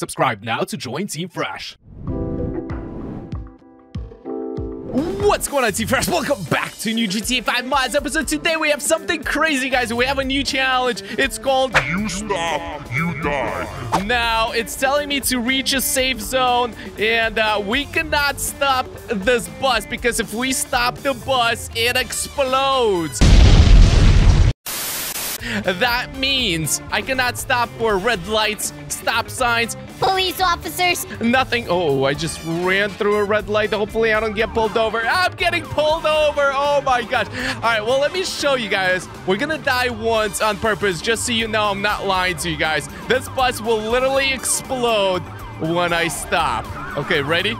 Subscribe now to join Team Fresh. What's going on, Team Fresh? Welcome back to a new GTA 5 Mods episode. Today we have something crazy, guys. We have a new challenge. It's called You Stop, You Die. Now, it's telling me to reach a safe zone, and we cannot stop this bus, because if we stop the bus, it explodes. That means I cannot stop for red lights, stop signs, police officers, nothing. Oh, I just ran through a red light. Hopefully I don't get pulled over. I'm getting pulled over. Oh my gosh. All right, well, let me show you guys. We're gonna die once on purpose, just so you know I'm not lying to you guys. This bus will literally explode when I stop. Okay, ready?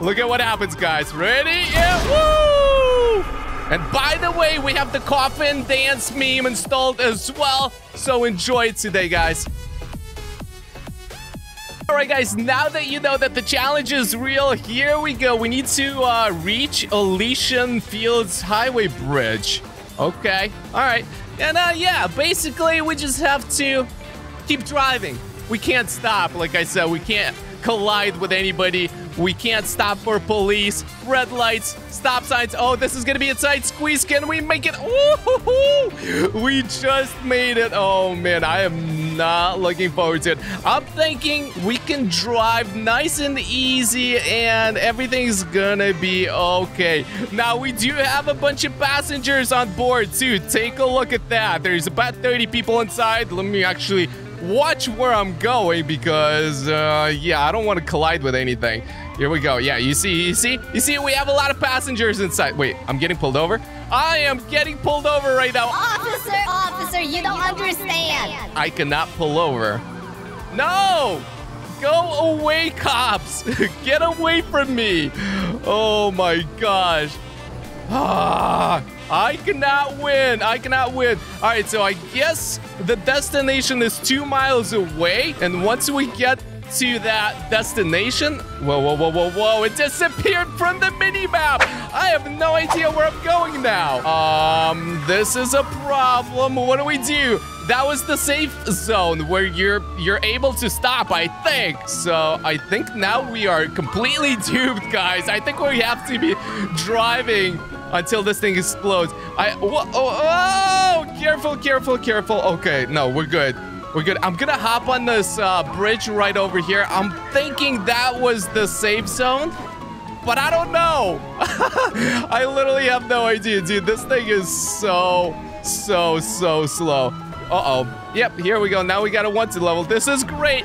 Look at what happens, guys. Ready? Yeah, woo! And by the way, we have the coffin dance meme installed as well, so enjoy it today, guys. All right, guys, now that you know that the challenge is real, here we go. We need to reach Elysian Fields Highway Bridge. Okay, all right. And yeah, basically we just have to keep driving. We can't stop. Like I said, we can't collide with anybody. We can't stop for police, red lights, stop signs. Oh, this is gonna be a tight squeeze. Can we make it? Ooh, we just made it. Oh man, I am not looking forward to it. I'm thinking we can drive nice and easy and everything's gonna be okay. Now we do have a bunch of passengers on board too. Take a look at that. There's about 30 people inside. Let me actually watch where I'm going, because yeah, I don't want to collide with anything. Here we go. Yeah, you see we have a lot of passengers inside. Wait, I'm getting pulled over. I am getting pulled over right now. Officer, you don't understand. I cannot pull over. No, go away, cops. Get away from me. Oh my gosh. Ah, I cannot win. I cannot win. All right, so I guess the destination is 2 miles away. And once we get to that destination, whoa, it disappeared from the mini-map. I have no idea where I'm going now. This is a problem. What do we do? That was the safe zone where you're able to stop, I think. So I think now we are completely duped, guys. I think we have to be driving until this thing explodes. Oh, careful. Okay, no, we're good. We're good. I'm gonna hop on this bridge right over here. I'm thinking that was the safe zone, but I don't know. I literally have no idea, dude. This thing is so slow. Uh-oh. Yep, here we go. Now we got a wanted level. This is great.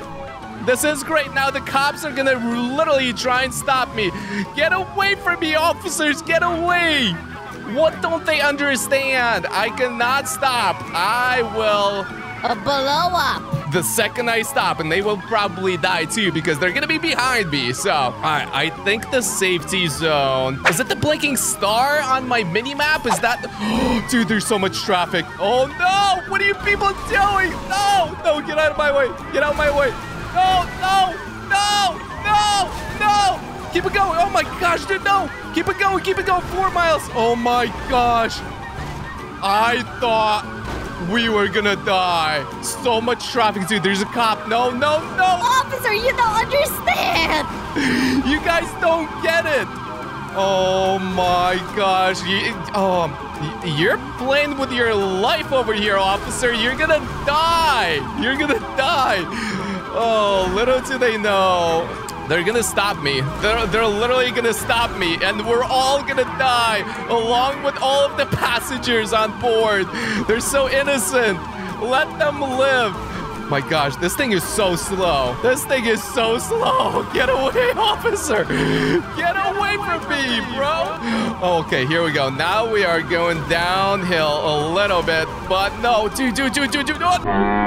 This is great. Now the cops are gonna literally try and stop me. Get away from me, officers. Get away. What don't they understand? I cannot stop. I will blow up the second I stop, and they will probably die too, because they're gonna be behind me. So, all right, I think the safety zone. Is it the blinking star on my mini map? Is that? Dude, there's so much traffic. Oh no! What are you people doing? No! Get out of my way! Get out of my way! No! Keep it going. Oh my gosh, dude, no. Keep it going. 4 miles. Oh my gosh. I thought we were gonna die. So much traffic, dude. There's a cop. No. Officer, you don't understand. You guys don't get it. Oh my gosh. You're playing with your life over here, officer. You're gonna die. Oh, little do they know. They're gonna stop me. They're literally gonna stop me, and we're all gonna die, along with all of the passengers on board. They're so innocent. Let them live. My gosh, this thing is so slow. Get away, officer. Get away from me, bro. Okay, here we go. Now we are going downhill a little bit, but no, dude, no.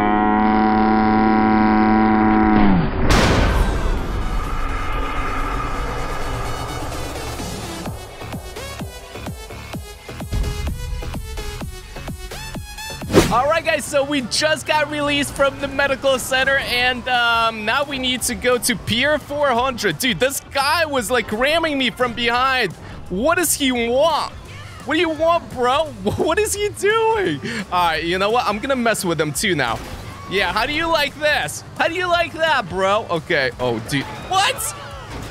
All right, guys, so we just got released from the medical center, and now we need to go to Pier 400. Dude, this guy was, like, ramming me from behind. What does he want? What do you want, bro? What is he doing? All right, you know what? I'm going to mess with him, too, now. Yeah, how do you like this? How do you like that, bro? Okay. Oh, dude. What?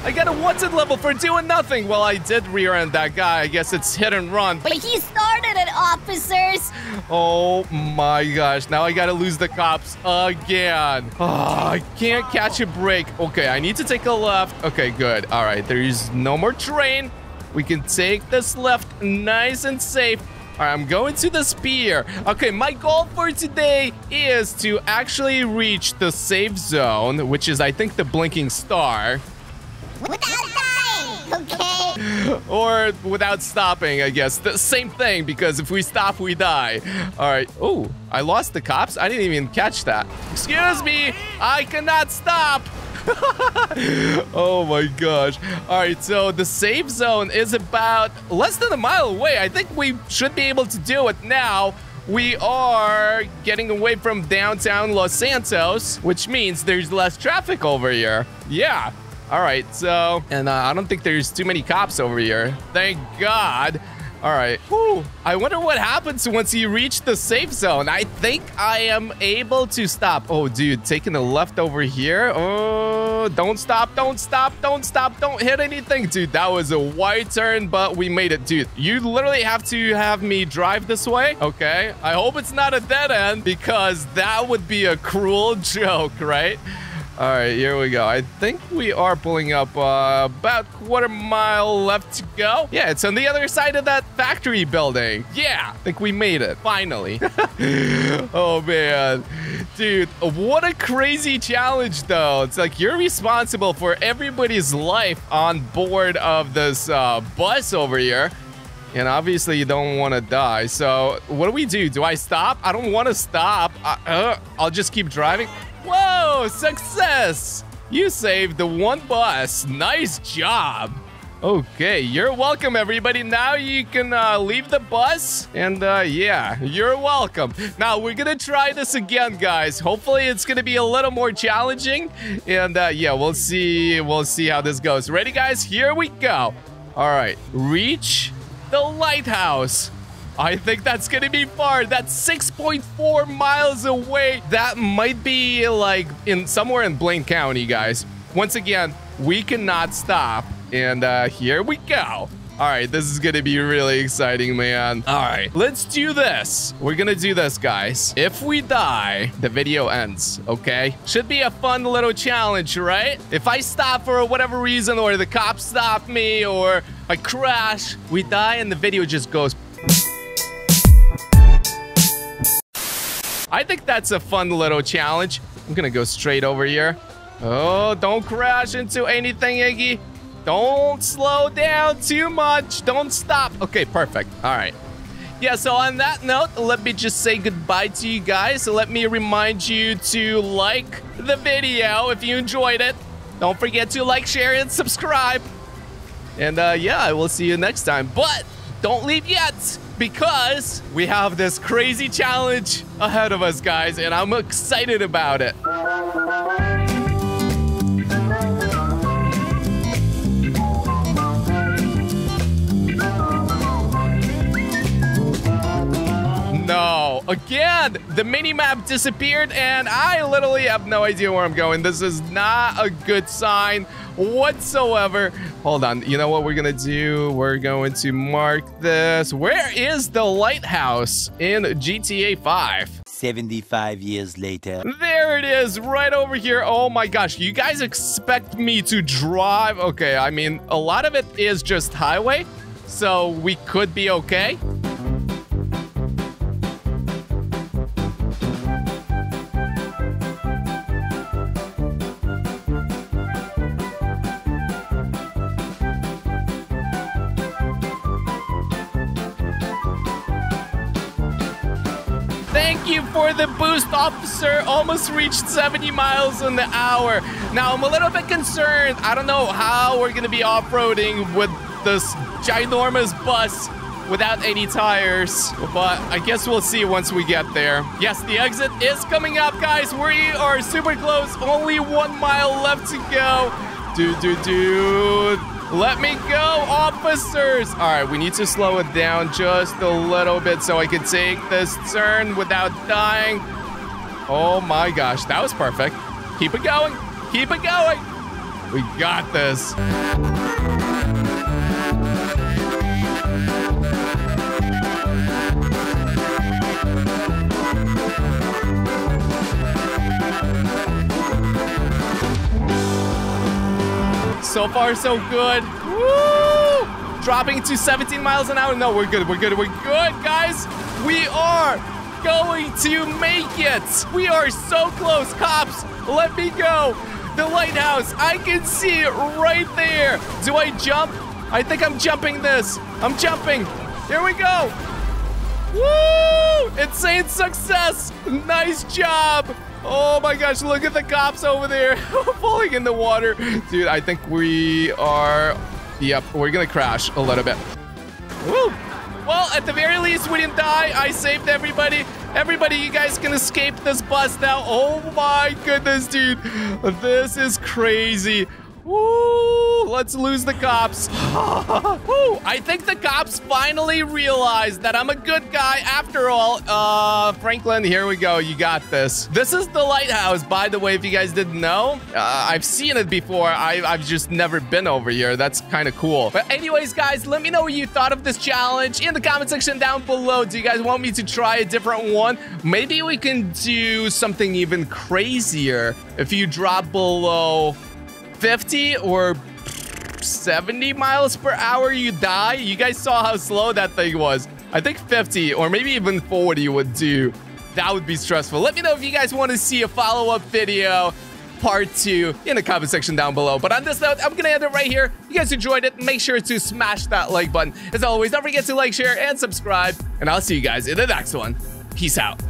I got a wanted level for doing nothing. Well, I did rear-end that guy. I guess it's hit and run. But he started it, officers. Oh, my gosh. Now I got to lose the cops again. Oh, I can't catch a break. Okay, I need to take a left. Okay, good. All right, there is no more train. We can take this left nice and safe. All right, I'm going to the pier. Okay, my goal for today is to actually reach the safe zone, which is, I think, the blinking star. Without stopping, okay? Or without stopping, I guess. The same thing, because if we stop, we die. All right. Oh, I lost the cops. I didn't even catch that. Excuse me. I cannot stop. Oh, my gosh. All right. So the safe zone is about less than a mile away. I think we should be able to do it now. We are getting away from downtown Los Santos, which means there's less traffic over here. Yeah. All right, so, and I don't think there's too many cops over here. Thank God. All right. Whew. I wonder what happens once you reach the safe zone. I think I am able to stop. Oh, dude, taking a left over here. Oh, don't stop, don't stop, don't stop, don't hit anything. Dude, that was a wide turn, but we made it. Dude, you literally have to have me drive this way. Okay, I hope it's not a dead end because that would be a cruel joke, right? All right, here we go. I think we are pulling up about quarter-mile left to go. Yeah, it's on the other side of that factory building. Yeah, I think we made it, finally. Oh, man. Dude, what a crazy challenge, though. It's like you're responsible for everybody's life on board of this bus over here. And obviously, you don't want to die. So what do we do? Do I stop? I don't want to stop. I'll just keep driving. Whoa, success! You saved the one bus. Nice job. Okay, you're welcome, everybody. Now you can leave the bus. And yeah, you're welcome. Now, we're going to try this again, guys. Hopefully, it's going to be a little more challenging. And yeah, we'll see. We'll see how this goes. Ready, guys? Here we go. All right, reach the lighthouse. I think that's going to be far. That's 6.4 miles away. That might be like in somewhere in Blaine County, guys. Once again, we cannot stop. And here we go. All right, this is going to be really exciting, man. All right, let's do this. We're going to do this, guys. If we die, the video ends, okay? Should be a fun little challenge, right? If I stop for whatever reason or the cops stop me or I crash, we die and the video just goes... I think that's a fun little challenge. I'm gonna go straight over here. Oh, don't crash into anything, Iggy. Don't slow down too much. Don't stop. Okay, perfect. All right. Yeah, so on that note, let me just say goodbye to you guys. So let me remind you to like the video if you enjoyed it. Don't forget to like, share, and subscribe. And yeah, I will see you next time. But don't leave yet, because we have this crazy challenge ahead of us, guys, and I'm excited about it. No, again, the minimap disappeared and I literally have no idea where I'm going. This is not a good sign whatsoever. Hold on, you know what we're gonna do? We're going to mark this. Where is the lighthouse in GTA 5? 75 years later. There it is, right over here. Oh my gosh, you guys expect me to drive? Okay, I mean, a lot of it is just highway, so we could be okay. For the boost, officer. Almost reached 70 miles an hour. Now I'm a little bit concerned. I don't know how we're gonna be off-roading with this ginormous bus without any tires, but I guess we'll see once we get there. Yes, the exit is coming up, guys. We are super close. Only 1 mile left to go. Dude, let me go, officers. All right, we need to slow it down just a little bit so I can take this turn without dying. Oh my gosh, that was perfect. Keep it going. Keep it going. We got this. So far, so good. Woo! Dropping to 17 miles an hour. No, we're good. We're good. We're good, guys. We are going to make it. We are so close. Cops, let me go. The lighthouse. I can see it right there. Do I jump? I think I'm jumping this. I'm jumping. Here we go. Woo! Insane success. Nice job. Oh my gosh, look at the cops over there falling in the water. Dude, I think we are... Yep, we're gonna crash a little bit. Woo! Well, at the very least, we didn't die. I saved everybody. Everybody, you guys can escape this bus now. Oh my goodness, dude. This is crazy. Woo! Let's lose the cops. Woo! I think the cops finally realized that I'm a good guy after all. Franklin, here we go. You got this. This is the lighthouse, by the way, if you guys didn't know. I've seen it before. I've just never been over here. That's kind of cool. But anyways, guys, let me know what you thought of this challenge in the comment section down below. Do you guys want me to try a different one? Maybe we can do something even crazier if you drop below 50 or 70 miles per hour, you die. You guys saw how slow that thing was. I think 50 or maybe even 40 would do. That would be stressful. Let me know if you guys want to see a follow-up video part 2 in the comment section down below. But on this note, I'm gonna end it right here. If you guys enjoyed it, make sure to smash that like button. As always, don't forget to like, share, and subscribe, and I'll see you guys in the next one. Peace out.